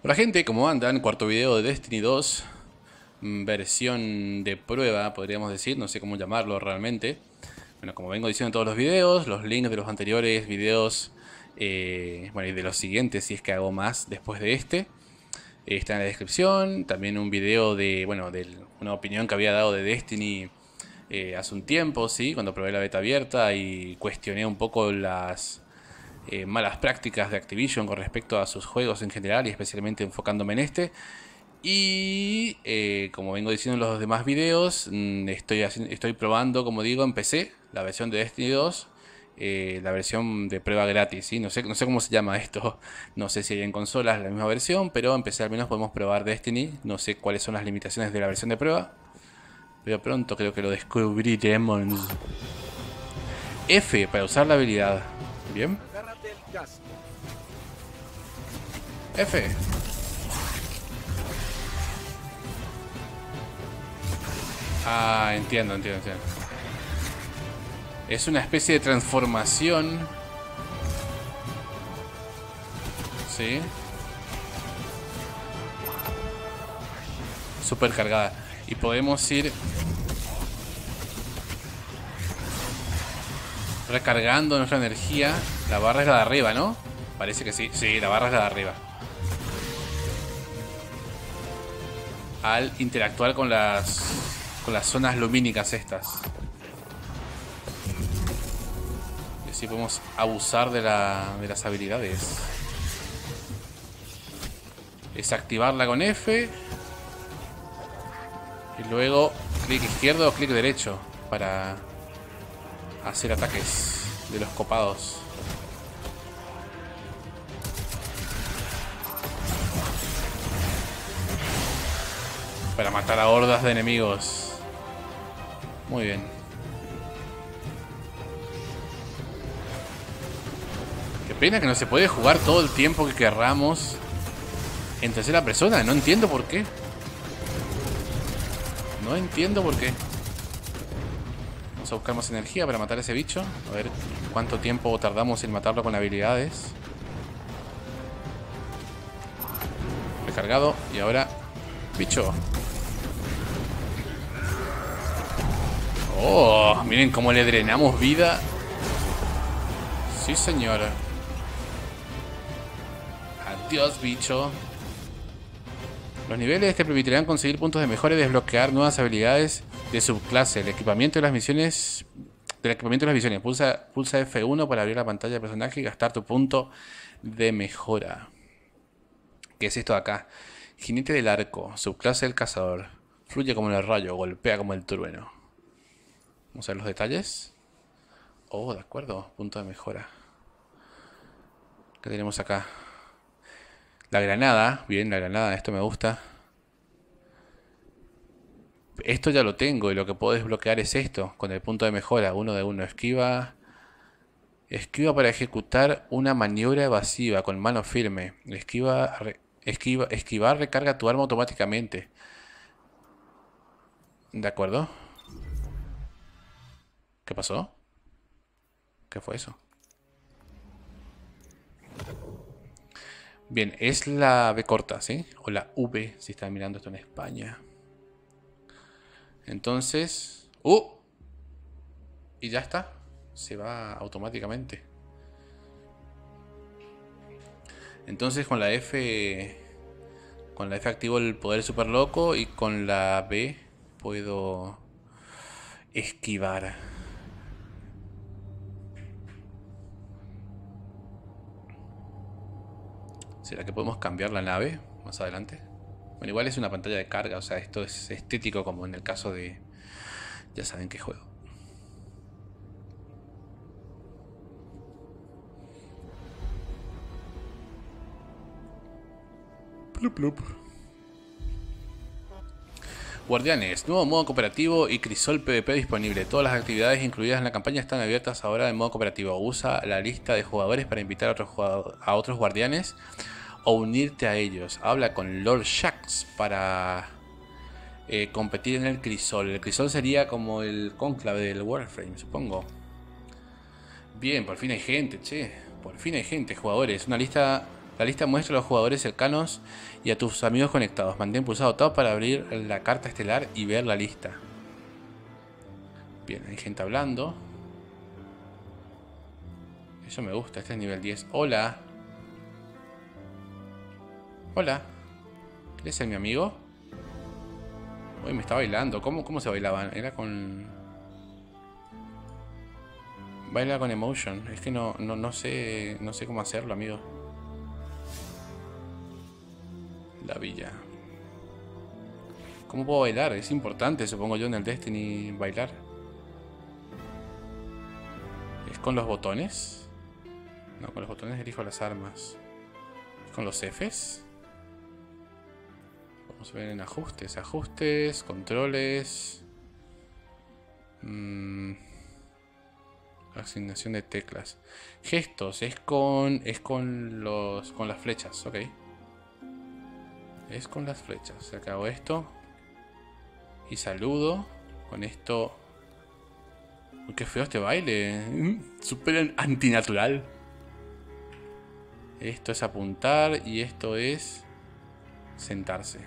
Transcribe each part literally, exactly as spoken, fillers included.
Hola gente, ¿cómo andan? Cuarto video de Destiny dos, versión de prueba, podríamos decir, no sé cómo llamarlo realmente. Bueno, como vengo diciendo en todos los videos, los links de los anteriores videos, eh, bueno, y de los siguientes, si es que hago más después de este, eh, está en la descripción. También un video de, bueno, de una opinión que había dado de Destiny eh, hace un tiempo, sí, cuando probé la beta abierta y cuestioné un poco las... Eh, malas prácticas de Activision con respecto a sus juegos en general y especialmente enfocándome en este. Y eh, como vengo diciendo en los demás videos, mmm, estoy, estoy probando, como digo, en P C la versión de Destiny dos, eh, la versión de prueba gratis, ¿sí? no, sé, no sé cómo se llama esto, no sé si hay en consolas la misma versión, pero en P C al menos podemos probar Destiny. No sé cuáles son las limitaciones de la versión de prueba, pero pronto creo que lo descubriremos. F para usar la habilidad. Bien. F. Ah, entiendo, entiendo, entiendo. Es una especie de transformación. Sí. Super cargada. Y podemos ir recargando nuestra energía. La barra es la de arriba, ¿no? Parece que sí. Sí, la barra es la de arriba. Al interactuar con las con las zonas lumínicas estas. Y así podemos abusar de, la, de las habilidades. Es activarla con F. Y luego clic izquierdo o clic derecho para hacer ataques de los copados. Para matar a hordas de enemigos. Muy bien. Qué pena que no se puede jugar todo el tiempo que querramos en tercera persona. No entiendo por qué. No entiendo por qué. Vamos a buscar más energía para matar a ese bicho. A ver cuánto tiempo tardamos en matarlo con habilidades. Recargado. Y ahora... bicho. Oh, miren cómo le drenamos vida. Sí, señora. Adiós, bicho. Los niveles te permitirán conseguir puntos de mejora y desbloquear nuevas habilidades de subclase. El equipamiento de las misiones. Del equipamiento de las misiones. Pulsa, pulsa F uno para abrir la pantalla del personaje y gastar tu punto de mejora. ¿Qué es esto de acá? Jinete del arco. Subclase del cazador. Fluye como el rayo. Golpea como el trueno. Vamos a ver los detalles. Oh, de acuerdo. Punto de mejora. ¿Qué tenemos acá? La granada. Bien, la granada. Esto me gusta. Esto ya lo tengo y lo que puedo desbloquear es esto. Con el punto de mejora. Uno de uno. Esquiva. Esquiva para ejecutar una maniobra evasiva con mano firme. Esquiva... Esquiva, esquivar recarga tu arma automáticamente. ¿De acuerdo? ¿Qué pasó? ¿Qué fue eso? Bien, es la B corta, ¿sí? O la V, si están mirando esto en España. Entonces... ¡Uh! Y ya está. Se va automáticamente. Entonces con la F con la F activo el poder super loco y con la B puedo esquivar. ¿Será que podemos cambiar la nave más adelante? Bueno, igual es una pantalla de carga, o sea, esto es estético como en el caso de... ya saben qué juego. Plup, plup. Guardianes, nuevo modo cooperativo y Crisol PvP disponible. Todas las actividades incluidas en la campaña están abiertas ahora en modo cooperativo. Usa la lista de jugadores para invitar a otros, jugador, a otros guardianes o unirte a ellos. Habla con Lord Shaxx para eh, competir en el Crisol. El Crisol sería como el cónclave del Warframe, supongo. Bien, por fin hay gente, che. Por fin hay gente, jugadores. Una lista... La lista muestra a los jugadores cercanos y a tus amigos conectados. Mantén pulsado Tab para abrir la carta estelar y ver la lista. Bien, hay gente hablando. Eso me gusta, este es nivel diez. Hola. Hola. ¿Quieres ser mi amigo? Uy, me está bailando. ¿Cómo, cómo se bailaban? Era con... Baila con emotion. Es que no, no, no sé. No sé cómo hacerlo, amigo. La villa. ¿Cómo puedo bailar? Es importante, supongo yo, en el Destiny bailar. ¿Es con los botones? No, con los botones elijo las armas. ¿Es con los Fs? Vamos a ver en ajustes. Ajustes, controles. Mmm. Asignación de teclas. Gestos, es con. Es con los. Con las flechas, ok. Es con las flechas. Acabo esto. Y saludo. Con esto. Uy, qué feo este baile. Súper antinatural. Esto es apuntar. Y esto es. Sentarse.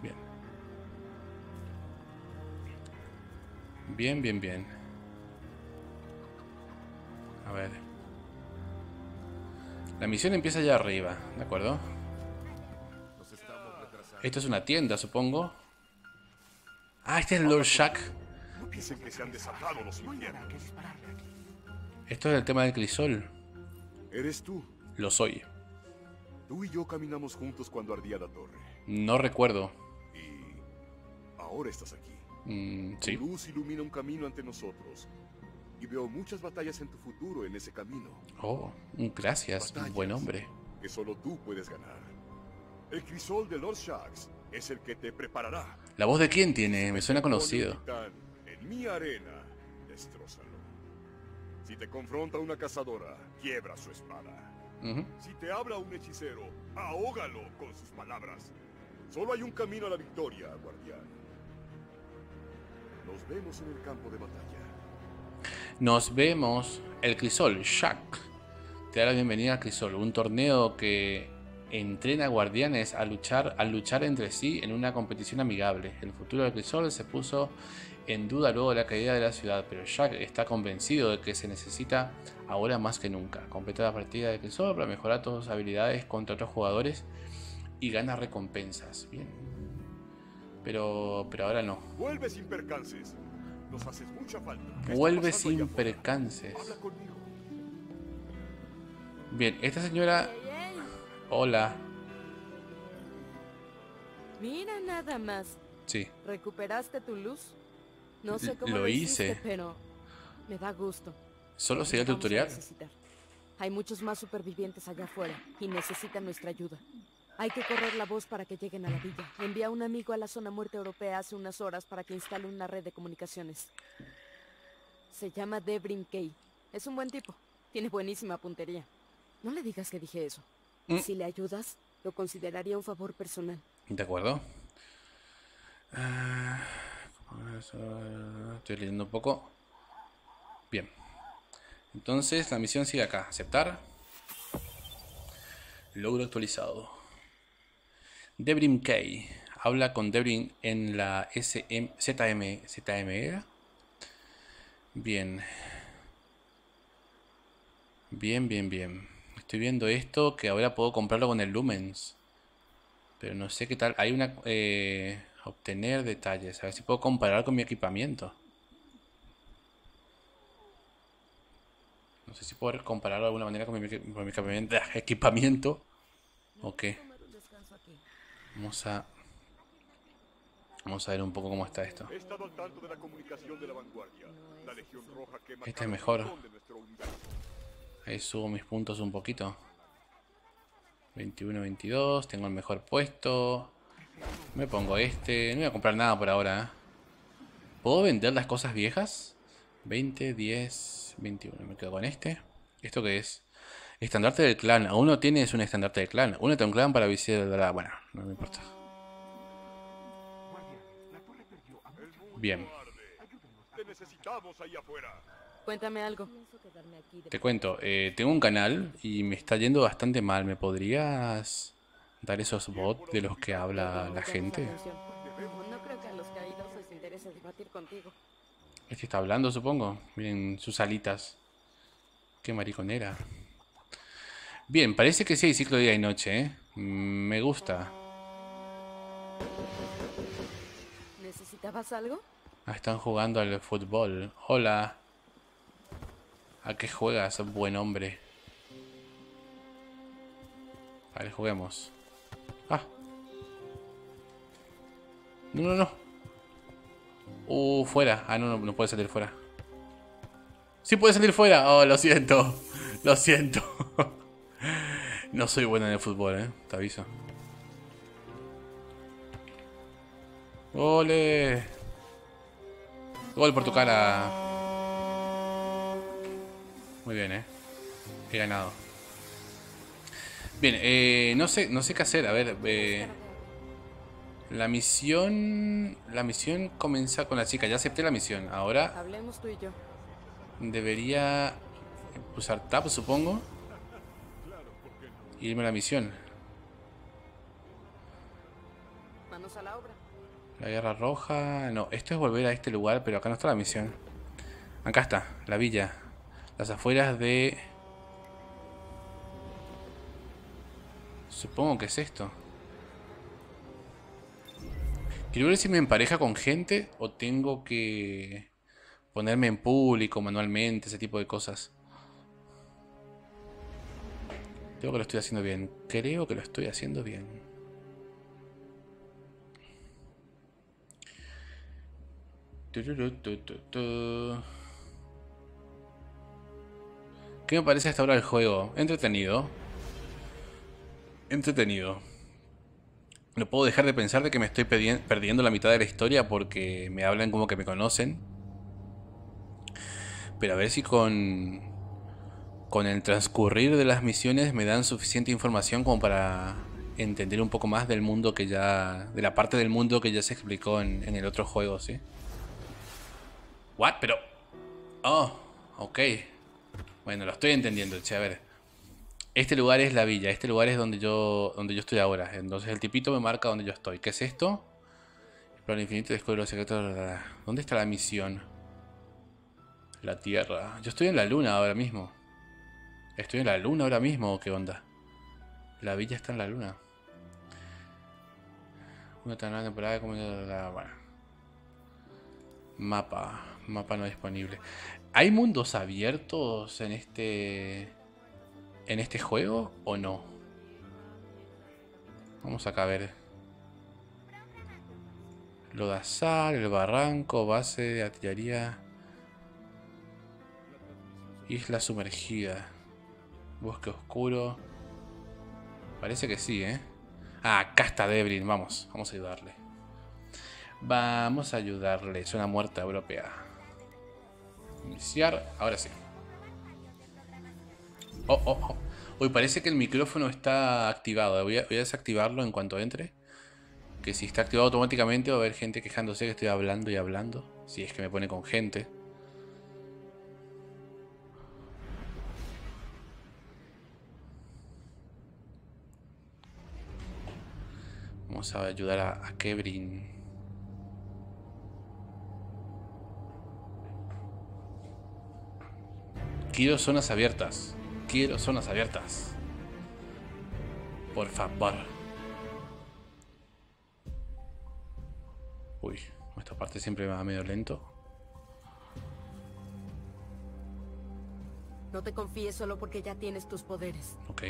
Bien. Bien, bien, bien. A ver. La misión empieza allá arriba, ¿de acuerdo? Esto es una tienda, supongo. Ah, este es el Lord Shaxx. Dicen que se han desatado los mañanas. Esto es el tema del Crisol. ¿Eres tú? Lo soy. Tú y yo caminamos juntos cuando ardía la torre. No recuerdo. Y ahora estás aquí. Mm, sí. Tu luz ilumina un camino ante nosotros. Y veo muchas batallas en tu futuro en ese camino. Oh, gracias, batallas, buen hombre. Que solo tú puedes ganar. El crisol de Lord Shaxx es el que te preparará. ¿La voz de quién tiene? Me suena conocido. En mi arena, destrózalo. Si te confronta una cazadora, quiebra su espada. Uh-huh. Si te habla un hechicero, ahógalo con sus palabras. Solo hay un camino a la victoria, guardián. Nos vemos en el campo de batalla. Nos vemos. El Crisol, Shaxx, te da la bienvenida a Crisol, un torneo que entrena guardianes a luchar, a luchar entre sí en una competición amigable. El futuro de Crisol se puso en duda luego de la caída de la ciudad, pero Shaxx está convencido de que se necesita ahora más que nunca. Completa la partida de Crisol para mejorar tus habilidades contra otros jugadores y ganas recompensas. Bien. Pero, pero ahora no. Vuelve sin percances. Nos haces mucha falta. Vuelve sin percances. Bien, esta señora. Hola. Mira nada más. Sí. ¿Recuperaste tu luz? No sé cómo lo hice, pero me da gusto. ¿Solo sería el tutorial? Hay muchos más supervivientes allá afuera y necesitan nuestra ayuda. Hay que correr la voz para que lleguen a la villa. Envié a un amigo a la zona muerte europea hace unas horas para que instale una red de comunicaciones. Se llama Devrim Kay. Es un buen tipo. Tiene buenísima puntería. No le digas que dije eso. ¿Mm? Si le ayudas, lo consideraría un favor personal. De acuerdo. Uh, estoy leyendo un poco. Bien. Entonces la misión sigue acá. Aceptar. Logro actualizado. Devrim Kay. Habla con Devrim en la S M, Z M, Z M. Bien. Bien, bien, bien. Estoy viendo esto que ahora puedo comprarlo con el Lumens. Pero no sé qué tal. Hay una... Eh, obtener detalles. A ver si puedo comparar con mi equipamiento. No sé si puedo compararlo de alguna manera con mi, con mi equipamiento. equipamiento. ¿O qué? Vamos a Vamos a ver un poco cómo está esto. Este es mejor. Ahí subo mis puntos un poquito. veintiuno, veintidós. Tengo el mejor puesto. Me pongo este. No voy a comprar nada por ahora, ¿eh? ¿Puedo vender las cosas viejas? veinte, diez, veintiuno. Me quedo con este. ¿Esto qué es? Estandarte del clan. Aún no tienes un estandarte del clan. Únete a un clan para visitar. Bueno, no me importa. Bien. Cuéntame algo. Te cuento, eh, tengo un canal y me está yendo bastante mal. ¿Me podrías dar esos bots de los que habla la gente? No creo que a los caídos les interese debatir contigo. Es que está hablando, supongo. Miren sus alitas. Qué mariconera. Bien, parece que sí hay ciclo día y noche, ¿eh? Me gusta. ¿Necesitabas algo? Ah, están jugando al fútbol. Hola. ¿A qué juegas, buen hombre? Vale, juguemos. Ah. No, no, no. Uh, fuera. Ah, no, no, no puede salir fuera. ¡Sí puede salir fuera! Oh, lo siento. Lo siento. No soy buena en el fútbol, eh. Te aviso. ¡Ole! Gol por tu cara. Muy bien, eh. He ganado. Bien, eh, no sé, no sé qué hacer. A ver, eh, la misión, la misión comienza con la chica. Ya acepté la misión. Ahora hablemos tú y yo. Debería usar tab, supongo. Y irme a la misión. Manos a la obra. La guerra roja. No, esto es volver a este lugar, pero acá no está la misión. Acá está, la villa. Las afueras de... Supongo que es esto. Quiero ver si me empareja con gente o tengo que ponerme en público manualmente, ese tipo de cosas. Creo que lo estoy haciendo bien. Creo que lo estoy haciendo bien. ¿Qué me parece hasta ahora el juego? Entretenido. Entretenido. No puedo dejar de pensar de que me estoy perdiendo la mitad de la historia porque me hablan como que me conocen. Pero a ver si con... con el transcurrir de las misiones me dan suficiente información como para entender un poco más del mundo que ya... de la parte del mundo que ya se explicó en, en el otro juego, ¿sí? ¿What? Pero... Oh, ok. Bueno, lo estoy entendiendo, che, a ver. Este lugar es la villa, este lugar es donde yo donde yo estoy ahora. Entonces el tipito me marca donde yo estoy. ¿Qué es esto? Explora el infinito y descubre los secretos. ¿Dónde está la misión? La Tierra. Yo estoy en la luna ahora mismo. ¿Estoy en la luna ahora mismo o qué onda? La villa está en la luna. Una tan larga temporada como... La... Bueno. Mapa. Mapa no disponible. ¿Hay mundos abiertos en este... en este juego o no? Vamos acá a ver. Lodazal, el barranco, base de artillería. Isla sumergida. Bosque oscuro. Parece que sí, ¿eh? Ah, acá está Devrim. Vamos, vamos a ayudarle. Vamos a ayudarle. Zona muerta europea. Iniciar. Ahora sí. Oh, oh, oh. Uy, parece que el micrófono está activado. Voy a, voy a desactivarlo en cuanto entre. Que si está activado automáticamente va a haber gente quejándose que estoy hablando y hablando. Si es que me pone con gente. Vamos a ayudar a, a Devrim. Quiero zonas abiertas. Quiero zonas abiertas. Por favor. Uy, esta parte siempre va medio lento. No te confíes solo porque ya tienes tus poderes. Ok.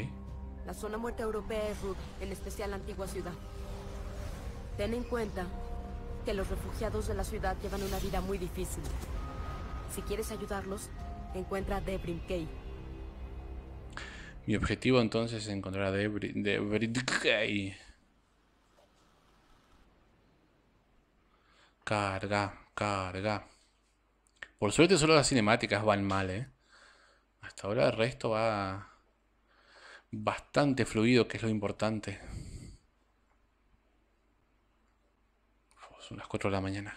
La zona muerta europea es ruda, en especial la antigua ciudad. Ten en cuenta que los refugiados de la ciudad llevan una vida muy difícil. Si quieres ayudarlos, encuentra a Devrim Kay. Mi objetivo entonces es encontrar a Devrim, Devrim Kay. Carga, carga. Por suerte solo las cinemáticas van mal, eh. Hasta ahora el resto va bastante fluido, que es lo importante. Son las cuatro de la mañana.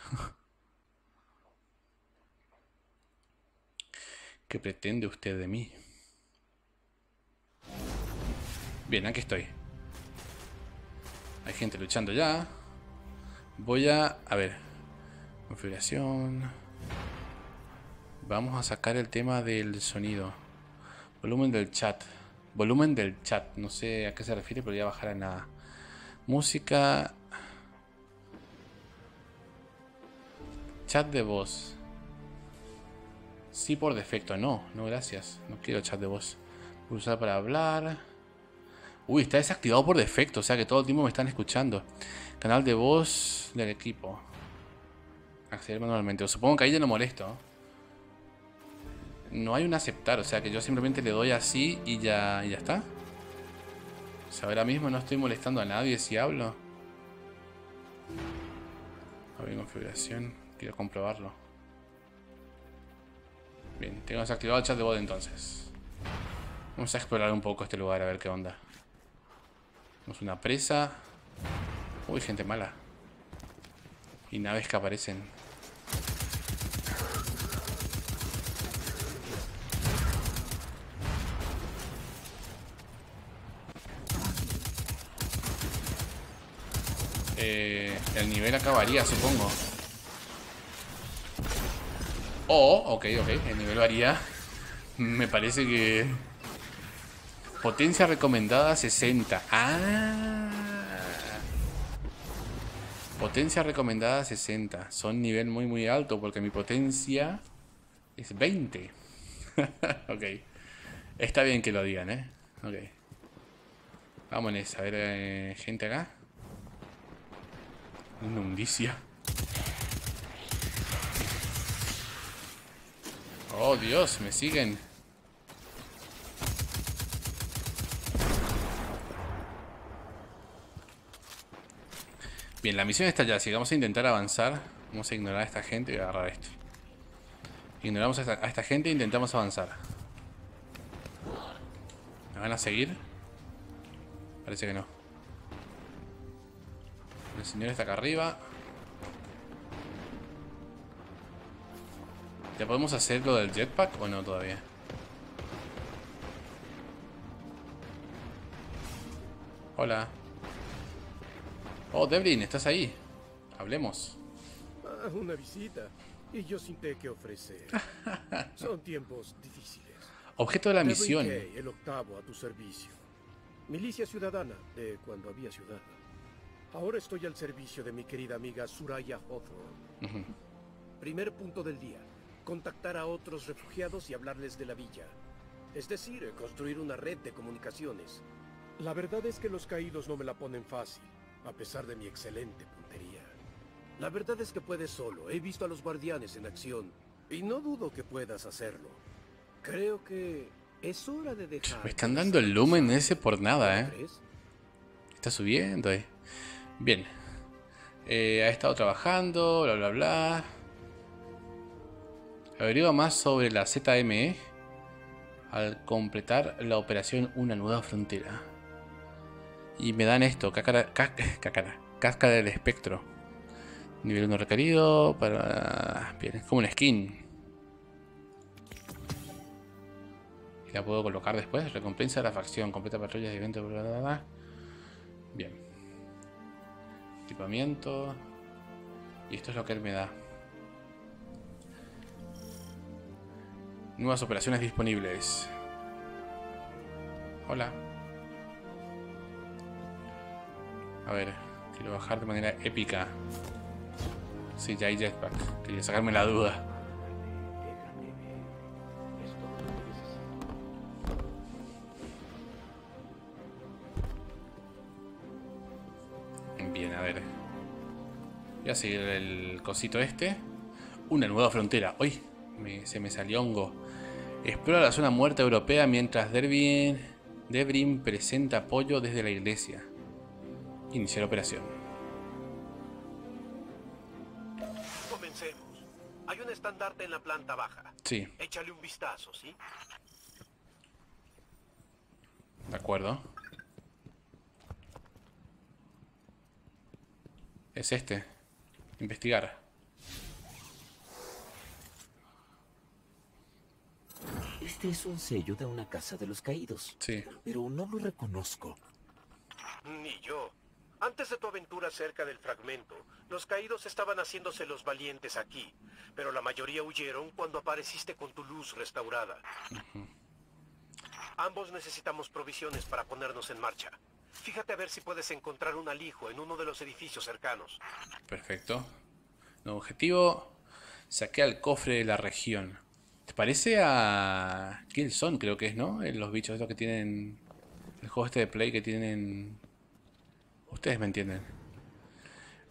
¿Qué pretende usted de mí? Bien, aquí estoy. Hay gente luchando ya. Voy a... A ver. Configuración. Vamos a sacar el tema del sonido. Volumen del chat. Volumen del chat. No sé a qué se refiere, pero voy a bajar a nada. Música. Chat de voz. Sí, por defecto. No, no, gracias. No quiero chat de voz. Pulsar para hablar. Uy, está desactivado por defecto, o sea que todo el tiempo me están escuchando. Canal de voz del equipo. Acceder manualmente. Supongo que ahí ya no molesto. No hay un aceptar, o sea que yo simplemente le doy así y ya, y ya está. O sea, ahora mismo no estoy molestando a nadie si hablo. A ver, configuración. Quiero comprobarlo. Bien, tengo desactivado el chat de voz entonces. Vamos a explorar un poco este lugar, a ver qué onda. Tenemos una presa. Uy, gente mala. Y naves que aparecen. Eh, el nivel acabaría, supongo. Oh, ok, ok. El nivel varía. Me parece que... Potencia recomendada sesenta. Ah. Potencia recomendada sesenta. Son nivel muy muy alto porque mi potencia es veinte. Ok. Está bien que lo digan, ¿eh? Ok. Vámonos. A ver, eh, gente acá. Inmundicia. Oh, Dios, me siguen. Bien, la misión está ya, así que vamos a intentar avanzar. Vamos a ignorar a esta gente y voy a agarrar esto. Ignoramos a esta, a esta gente e intentamos avanzar. ¿Me van a seguir? Parece que no. El señor está acá arriba. ¿Ya podemos hacer lo del jetpack o no todavía? Hola. Oh, Devrim, ¿estás ahí? Hablemos. Ah, una visita. Y yo sin té que ofrecer. Son tiempos difíciles. Objeto de la Devrim misión. Kay, el octavo a tu servicio. Milicia ciudadana, de cuando había ciudad. Ahora estoy al servicio de mi querida amiga Suraya Hawthorne. Uh-huh. Primer punto del día. Contactar a otros refugiados y hablarles de la villa. Es decir, construir una red de comunicaciones. La verdad es que los caídos no me la ponen fácil. A pesar de mi excelente puntería. La verdad es que puedes solo. He visto a los guardianes en acción. Y no dudo que puedas hacerlo. Creo que es hora de dejar... Me están dando el lumen ese por nada, ¿eh? ¿Crees? Está subiendo ahí. Bien. Eh, ha estado trabajando, bla, bla, bla. Averigua más sobre la Z M E al completar la operación Una Nueva Frontera. Y me dan esto, cácara, cácara, cáscara del espectro. Nivel uno requerido para... Bien, es como una skin. Y la puedo colocar después. Recompensa de la facción, completa patrullas de evento, bla, bla, bla. Bien. Equipamiento. Y esto es lo que él me da. Nuevas operaciones disponibles. Hola. A ver, quiero bajar de manera épica. Sí, ya hay jetpack. Quería sacarme la duda. Bien, a ver. Voy a seguir el cosito este. Una nueva frontera. Hoy me, se me salió hongo. Explora la zona muerta europea mientras Devrim, Devrim presenta apoyo desde la iglesia. Iniciar operación. Comencemos. Hay un estandarte en la planta baja. Sí. Échale un vistazo, ¿sí? De acuerdo. Es este. Investigar. Este es un sello de una casa de los caídos. Sí. Pero no lo reconozco. Ni yo. Antes de tu aventura cerca del fragmento, los caídos estaban haciéndose los valientes aquí, pero la mayoría huyeron cuando apareciste con tu luz restaurada. Uh-huh. Ambos necesitamos provisiones para ponernos en marcha. Fíjate a ver si puedes encontrar un alijo en uno de los edificios cercanos. Perfecto. Nuevo objetivo. Saquea el cofre de la región. ¿Te parece a Killzone, creo que es, no? Los bichos estos que tienen... El juego este de Play que tienen... Ustedes me entienden.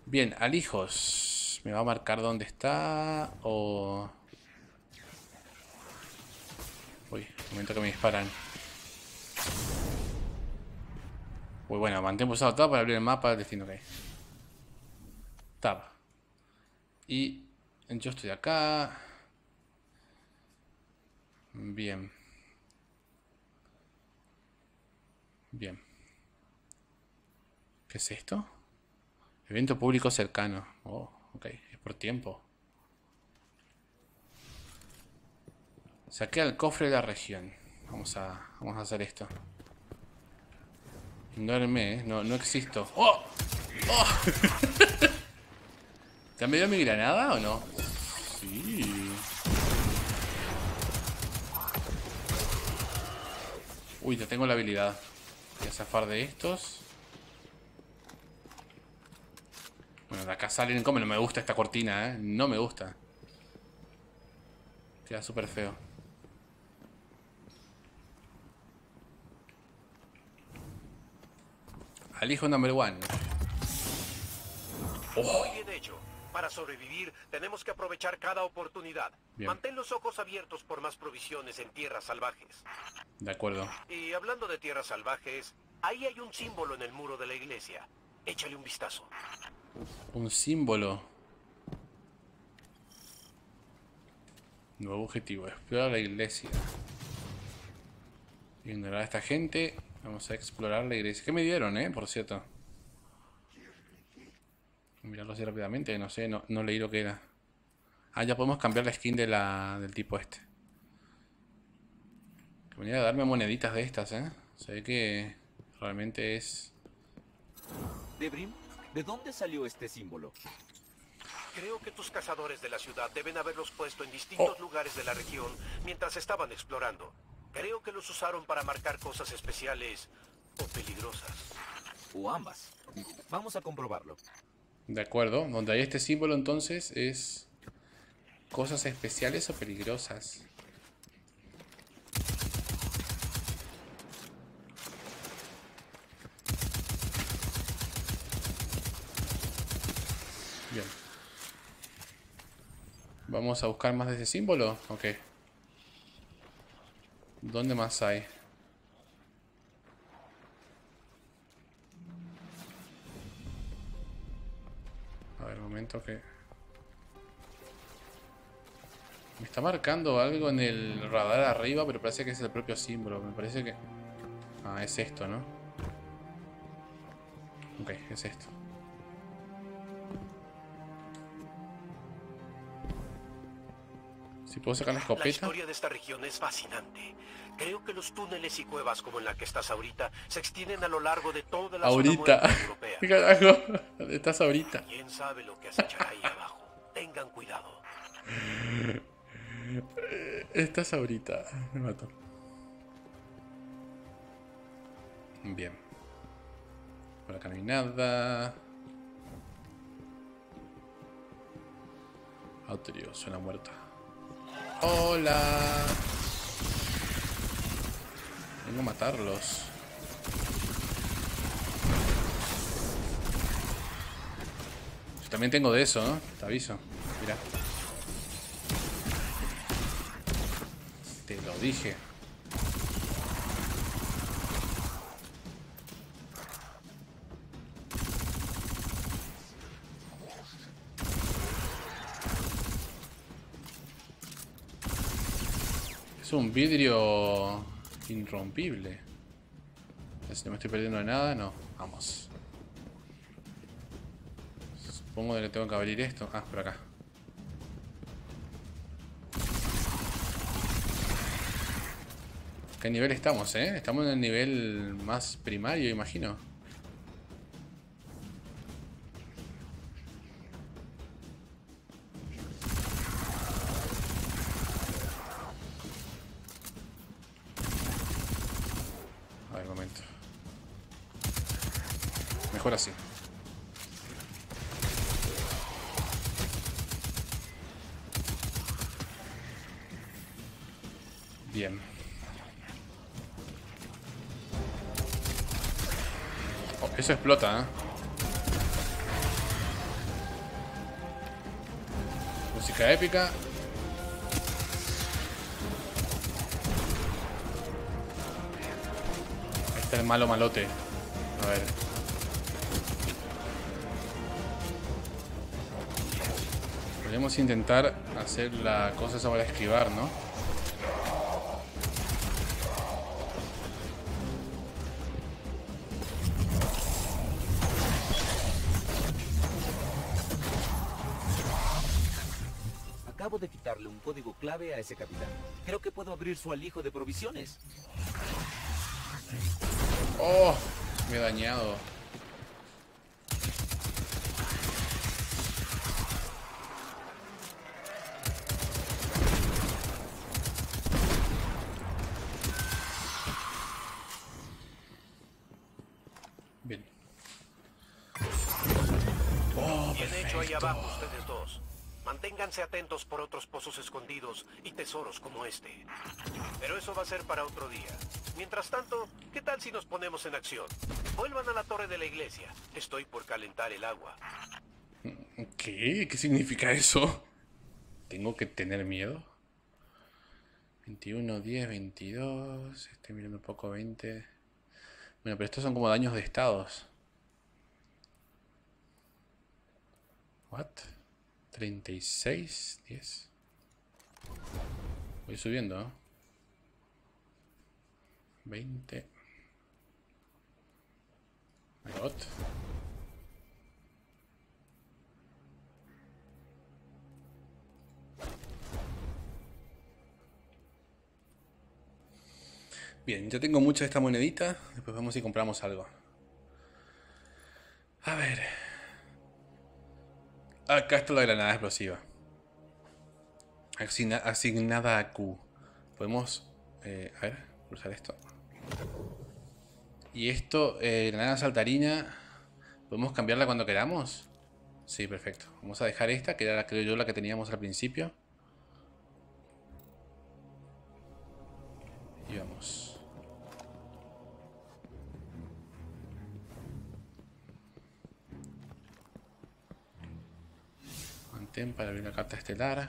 Bien, alijos. ¿Me va a marcar dónde está? O... Uy, momento que me disparan. Uy, bueno, mantén pulsado Tab para abrir el mapa del destino. Ok. Tab. Y yo estoy acá. Bien. Bien. ¿Qué es esto? Evento público cercano. Oh, ok. Es por tiempo. Saquea el cofre de la región. Vamos a, vamos a hacer esto. Ignorenme, ¿eh? No, no existo. ¡Oh! ¡Oh! ¿Te han medido mi granada o no? Sí. Uy, ya tengo la habilidad. Voy a zafar de estos. Bueno, de acá salen como... No me gusta esta cortina, ¿eh? No me gusta. Queda súper feo. Alijo number one. Oh. Muy bien hecho. Para sobrevivir, tenemos que aprovechar cada oportunidad. Bien. Mantén los ojos abiertos por más provisiones en tierras salvajes. De acuerdo. Y hablando de tierras salvajes, ahí hay un símbolo en el muro de la iglesia. Échale un vistazo. Un símbolo. Nuevo objetivo, explorar la iglesia. Ignorar a esta gente. Vamos a explorar la iglesia. ¿Qué me dieron, eh? Por cierto, mirarlo así rápidamente. No sé, no, no leí lo que era. Ah, ya podemos cambiar la skin de la, del tipo este. Que venía a darme moneditas de estas, eh. Se ve que realmente es... Devrim, ¿de dónde salió este símbolo? Creo que tus cazadores de la ciudad deben haberlos puesto en distintos oh. lugares de la región mientras estaban explorando. Creo que los usaron para marcar cosas especiales o peligrosas. O ambas. Vamos a comprobarlo. De acuerdo. Donde hay este símbolo entonces es... Cosas especiales o peligrosas. Bien. ¿Vamos a buscar más de ese símbolo? Ok. ¿Dónde más hay? A ver, un momento que... Me está marcando algo en el radar arriba, pero parece que es el propio símbolo. Me parece que... Ah, es esto, ¿no? Ok, es esto. Si puedo sacar la escopeta. La historia de esta región es fascinante. Creo que los túneles y cuevas como en la que estás ahorita se extienden a lo largo de toda la ahorita. Zona europea. Carajo, ¿dónde estás ahorita? ¿Quién sabe lo que acechará ahí abajo? Tengan cuidado. Estás ahorita. Me mató. Bien. Por acá no hay nada. Autorio, suena muerta. Hola. Vengo a matarlos. Yo también tengo de eso, ¿no? Te aviso. Mira. Te lo dije. Es un vidrio irrompible. Si no me estoy perdiendo de nada, no. Vamos. Supongo que tengo que abrir esto. Ah, por acá. ¿Qué nivel estamos, eh? Estamos en el nivel más primario, imagino. A ver, un momento. Mejor así. Bien. Oh, eso explota, ¿eh? Música épica. Ahí está el malo malote. A ver. Podemos intentar hacer la cosa esa para esquivar, ¿no? Acabo de quitarle un código clave a ese capitán. Creo que puedo abrir su alijo de provisiones. Oh, me he dañado. Bien. Oh, bien hecho ahí abajo ustedes dos. Manténganse atentos por otros pozos escondidos y tesoros como este. Pero eso va a ser para otro día. Mientras tanto, ¿qué tal si nos ponemos en acción? Vuelvan a la torre de la iglesia. Estoy por calentar el agua. ¿Qué? ¿Qué significa eso? ¿Tengo que tener miedo? veintiuno, diez, veintidós... Estoy mirando un poco, veinte... Bueno, pero estos son como daños de estados. ¿What? treinta y seis, diez. Voy subiendo, ¿eh? veinte. My God. Bien, ya tengo mucha de esta monedita. Después vamos y compramos algo. A ver. Acá está la granada explosiva. Asigna, asignada a Q. Podemos... Eh, a ver, pulsar esto. Y esto, eh, granada saltarina... ¿Podemos cambiarla cuando queramos? Sí, perfecto. Vamos a dejar esta, que era la, creo yo, la que teníamos al principio. Y vamos. Para abrir la carta estelar.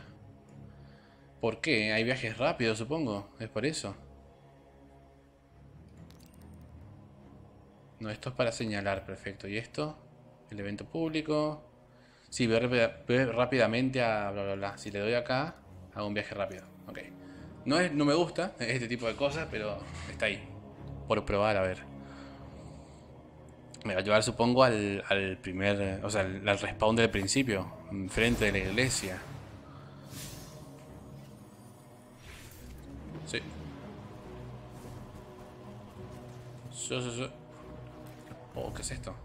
¿Por qué? Hay viajes rápidos, supongo. Es por eso. No, esto es para señalar. Perfecto. ¿Y esto? El evento público. Sí, ve rápidamente a bla bla bla. Si le doy acá, hago un viaje rápido. Ok. No, es, no me gusta este tipo de cosas, pero está ahí. Por probar, a ver. Me va a llevar, supongo, al, al primer... O sea, al, al respawn del principio. Enfrente de la iglesia. Sí. Yo, yo, yo. Oh, ¿qué es esto?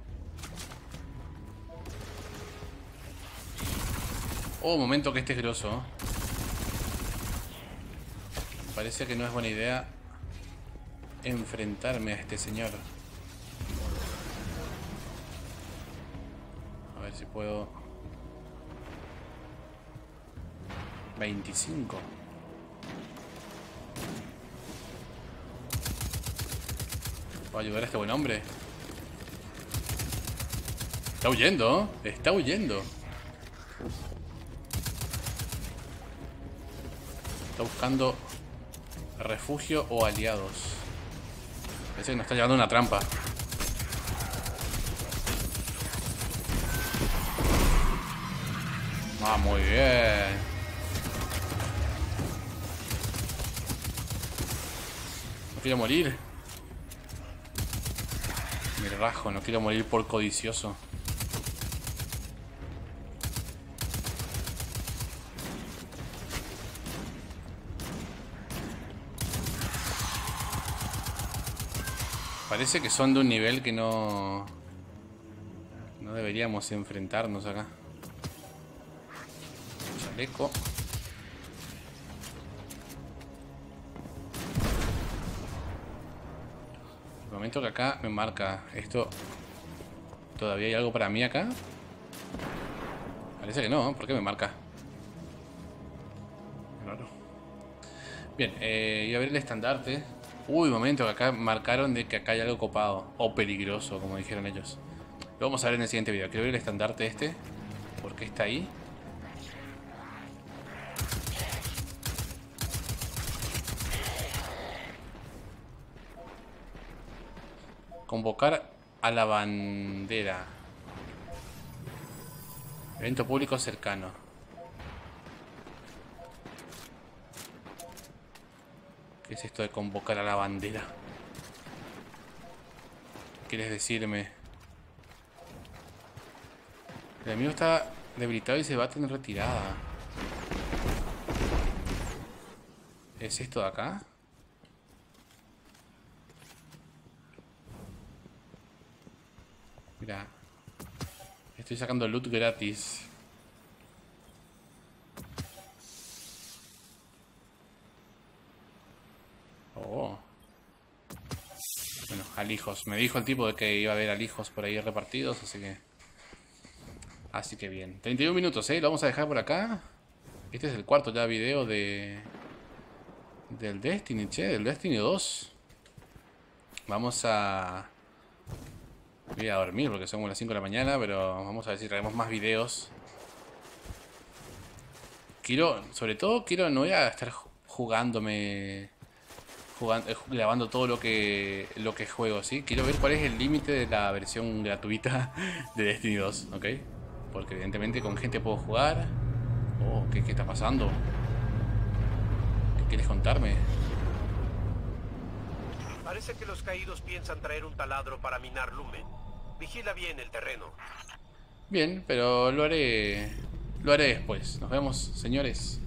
Oh, momento, que este es grosso. Parece que no es buena idea enfrentarme a este señor. A ver si puedo... veinticinco. ¿Va a ayudar a este buen hombre? Está huyendo, está huyendo. Está buscando refugio o aliados. Parece que nos está llevando una trampa. Ah, muy bien. Quiero morir. Me rajo, no quiero morir por codicioso. Parece que son de un nivel que no... No deberíamos enfrentarnos acá. Chaleco. El momento que acá me marca esto... ¿Todavía hay algo para mí acá? Parece que no, ¿por qué me marca? Claro. Bien, eh, iba a ver el estandarte. Uy, momento, que acá marcaron de que acá hay algo copado. O peligroso, como dijeron ellos. Lo vamos a ver en el siguiente video. Quiero ver el estandarte este. ¿Por qué está ahí? Convocar a la bandera. Evento público cercano. ¿Qué es esto de convocar a la bandera? ¿Qué quieres decirme? El enemigo está debilitado y se bate en retirada. ¿Es esto de acá? Mira. Estoy sacando loot gratis. Oh. Bueno, alijos. Me dijo el tipo de que iba a haber alijos por ahí repartidos, así que... Así que bien. treinta y un minutos, ¿eh? Lo vamos a dejar por acá. Este es el cuarto ya video de... Del Destiny, che. Del Destiny dos. Vamos a... Voy a dormir porque son las cinco de la mañana, pero vamos a ver si traemos más videos. Quiero, sobre todo, quiero no voy a estar jugándome, jugando, grabando todo lo que lo que juego, ¿sí? Quiero ver cuál es el límite de la versión gratuita de Destiny dos, ¿ok? Porque evidentemente con gente puedo jugar. Oh, ¿qué, qué está pasando? ¿Qué quieres contarme? Parece que los caídos piensan traer un taladro para minar lumen. Vigila bien el terreno. Bien, pero lo haré... Lo haré después. Nos vemos, señores.